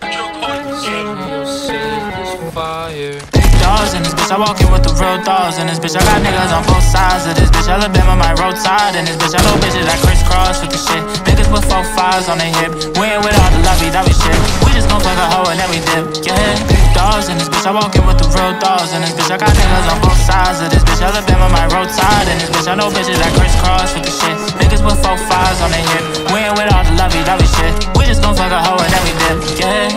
Dogs in this bitch, I walk in with the real dogs in this bitch. I got niggas on both sides of this bitch. Alabama, my roadside in this bitch. I know bitches that crisscross with the shit. Niggas with 4-5s on their hip. We ain't with all the lovey-dovey shit. We just gon' fuck a hoe and then we dip. Yeah. Dogs in this bitch, I walk in with the real dogs in this bitch. I got niggas on both sides of this bitch. Alabama, my roadside in this bitch. I know bitches that crisscross with the shit. Niggas with 4-5s on their hip. We ain't with all the lovey-dovey shit. We just gon' fuck a hoe and then we dip. Yeah.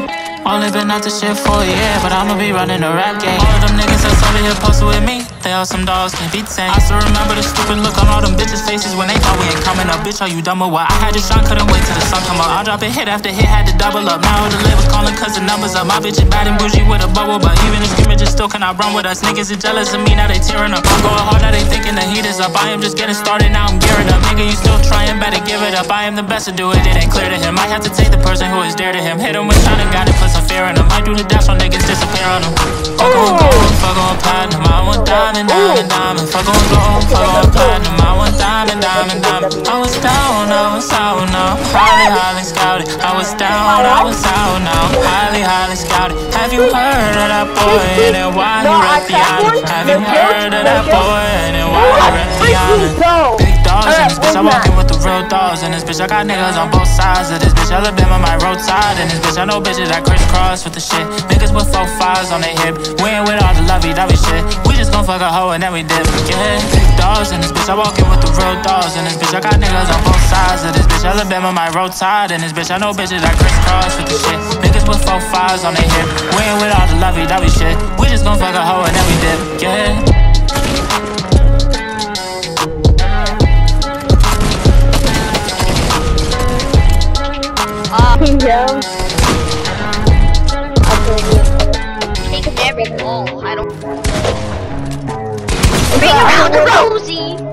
Only been out this shit for a year, but I'ma be running a rap game. All of them niggas that's over here posted with me, they all some dogs, can't be tame. I still remember the stupid look on all them bitches' faces when they thought we ain't coming up. Bitch, are you dumb or what? I had this shot, couldn't wait till the sun come up. I drop it hit after hit, had to double up. Now all the labels calling cause the numbers up. My bitch is bad and bougie with a bubble, but even if scrimmages still cannot run with us. Niggas is jealous of me, now they tearing up. I'm going hard, now they thinking the heat is up. I am just getting started, now I'm gearing up. Nigga, you still trying, better give it up. I am the best to do it, it ain't clear to him. I have to take the person who is dear to him. Hit him with shot and got it, some fear in them. I do the dash on niggas, disappear on them. Fuck on gold, fuck on platinum, I want diamond, diamond, diamond. Fuck on gold, fuck on platinum, I want diamond, diamond, diamond. I was down now, highly, highly scouted. I was out now, highly, highly scouted. Have you heard of that boy and then why he wrecked the island? Have you heard of that boy and then why he wrecked the island? Big dogs in this bitch, I walk in with the real dogs in this bitch. I got niggas on both sides of this bitch. Alabama, my roadside in this bitch. I know bitches that crisscross with the shit. Niggas with 4-5s on their hip. We ain't with all the lovey-dovey shit. We just gon' fuck a hoe and then we dip. Yeah, big dogs in this bitch. I walk in with the real dogs in this bitch. I got niggas on both sides of this bitch. Alabama, my roadside in this bitch. I know bitches that crisscross with the shit. Niggas with 4-5s on their hip. We ain't with all the lovey-dovey shit. We just gon' fuck a hoe and then we dip. Yeah. Take a very ball. I don't. Bring around the Rosie.